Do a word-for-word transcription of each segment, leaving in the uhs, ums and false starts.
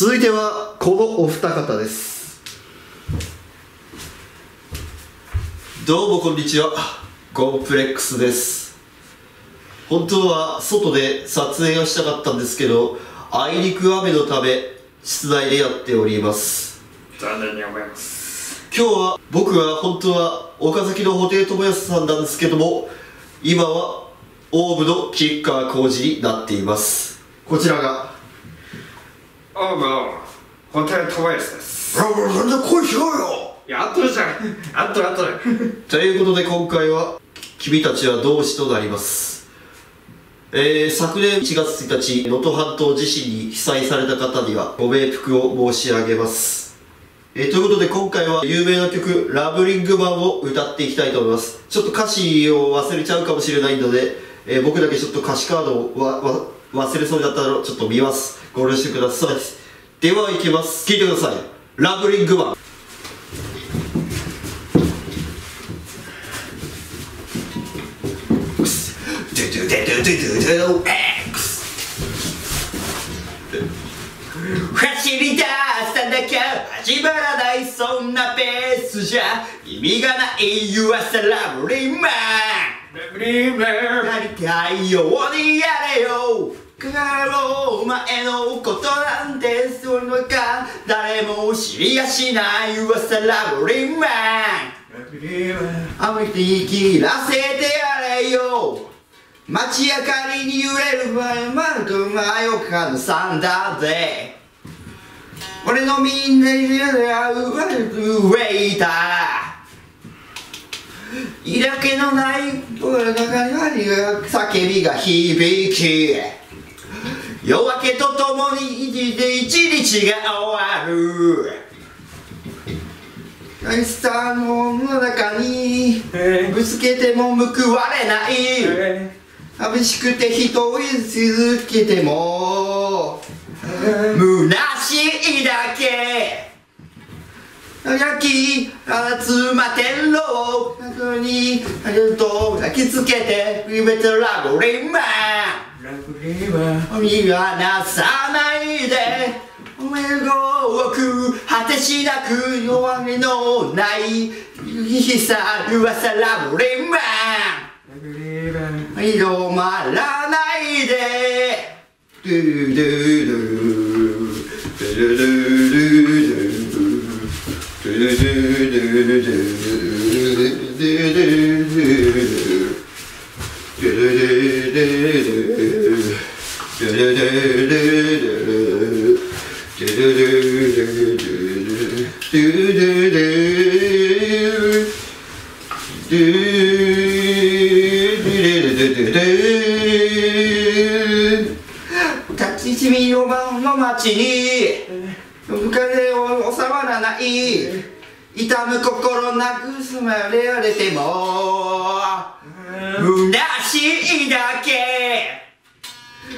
続いてはこのお二方です。どうもこんにちは、ゴンプレックスです。本当は外で撮影をしたかったんですけど、あいにく雨のため室内でやっております。残念に思います。今日は僕は本当は岡崎の布袋寅泰さんなんですけども、今はオウムの吉川晃司になっています。こちらがオウムの布袋寅泰です。あ、もうなんで声しろよ。いや、あっとるじゃん。あっとるあっとる。ということで今回は君たちは同志となります。えー、昨年いちがつついたち、能登半島地震に被災された方にはご冥福を申し上げます。えー、ということで今回は有名な曲「ラブリング・マン」を歌っていきたいと思います。ちょっと歌詞を忘れちゃうかもしれないので、えー、僕だけちょっと歌詞カードをわわ忘れそうだったらちょっと見ます。ご了承ください。では行きます。聴いてください。ラブリングマン。走り出しただけ始まらない、そんなペースじゃ意味がない。 You are the lovely man、 なりたいようにやれよ。かかろうお前のことなんてそのか誰も知りやしない。 You are the lovely man、 雨に切らせてやれよ。街明かりに揺れる前まると真夜中のサンダーで俺のみんなに出会うわけでいたいだけのない俺の中には叫びが響き、夜明けとともに一日一日が終わる。大スターの中にぶつけても報われない、寂しくて人を続けても虚しいだけ。焼き集まってんろ中にありがとう抱きつけてWe met the lovely man、 見放さないでおめでとう果てしなく弱みのない日さ噂lovely man、止まらないで。ドゥドゥドゥドゥドゥ立ちしみの晩の町に風を収まらない、痛む心なくすまれられても虚しいだけ。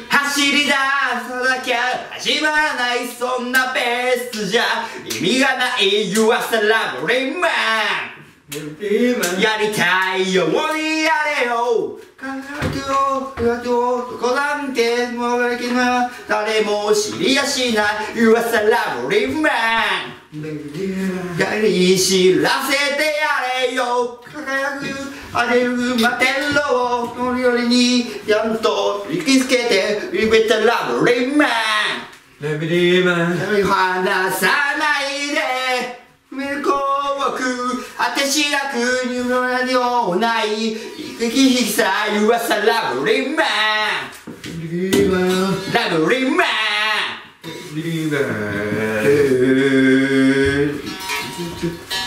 走り出さなきゃ始まらない、そんなペースじゃ意味がない。 You are the lovely man、やりたいようにやれよ。感覚をどこなんてもう誰も知りやしない。 You are the lovely man、 やり知らせてやれよ。輝く荒れる摩天楼を乗り降りにやんと引きつけて We met the lovely man、 離さないで向こう果てしなくにも何もない生きひさゆわさラブリンマン、ラブリンマン、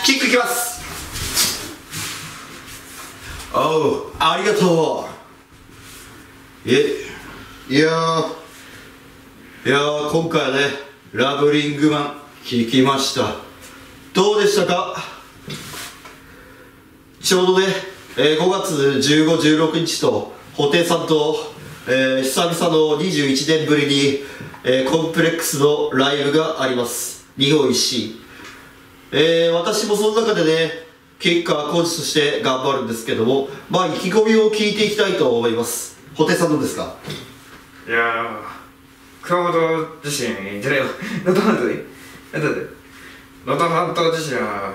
キックいきます。おう、ありがとう。えいやーいやー今回はねラブリングマン聴きました。どうでしたか。ちょうどね、えー、ごがつじゅうご、じゅうろくにちと布袋さんと、えー、久々のにじゅういちねんぶりに、えー、コンプレックスのライブがあります。日本一周、えー、私もその中でね吉川晃司として頑張るんですけども、まあ意気込みを聞いていきたいと思います。布袋さんどうですか。いやー熊本地震じゃないわ、能登半島で能登半島地震は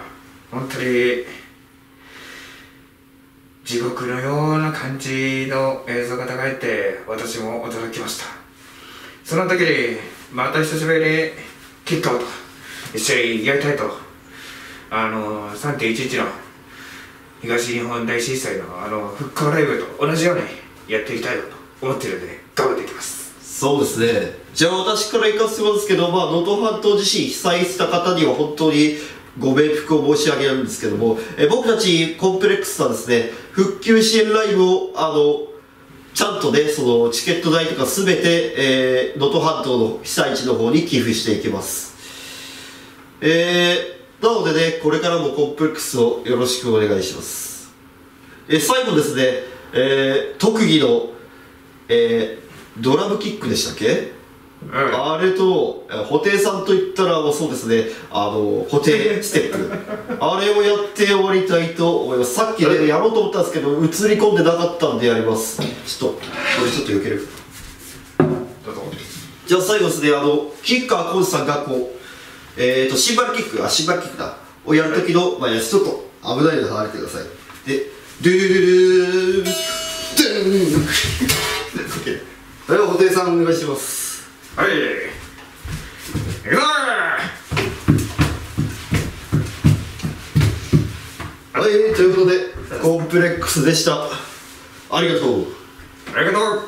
本当に地獄のような感じの映像が流れて、私も驚きました。その時にまた久しぶりにキッカーと一緒にやりたいと、あの さんてんいちいち の東日本大震災のあの復興ライブと同じようにやっていきたいと思っているので頑張っていきます。そうですね。じゃあ私から行かせますけど、まあ、能登半島地震被災した方には本当にご冥福を申し上げるんですけども、え僕たちコンプレックスさんですね、復旧支援ライブをあのちゃんとね、そのチケット代とか全て能登、えー、半島の被災地の方に寄付していきます。えーなのでね、これからもコンプレックスをよろしくお願いします。え最後ですね、えー、特技の、えー、ドラムキックでしたっけ、うん、あれと、布袋さんといったら、まあ、そうですね、あの布袋ステップ、あれをやって終わりたいと思います。さっきね、やろうと思ったんですけど、映り込んでなかったんでやります。ちょっと、これちょっとよける。じゃあ最後ですね、あの吉川晃司さんがこう、えーと、シンバルキック、あ、シンバルキックだ。をやるときの、まあ、ちょっと危ないので離れてください。で、ドゥルルルー、ドゥーンで、布袋さんお願いします。はい。行くぞー。はい、ということで、コンプレックスでした。ありがとう。ありがとう。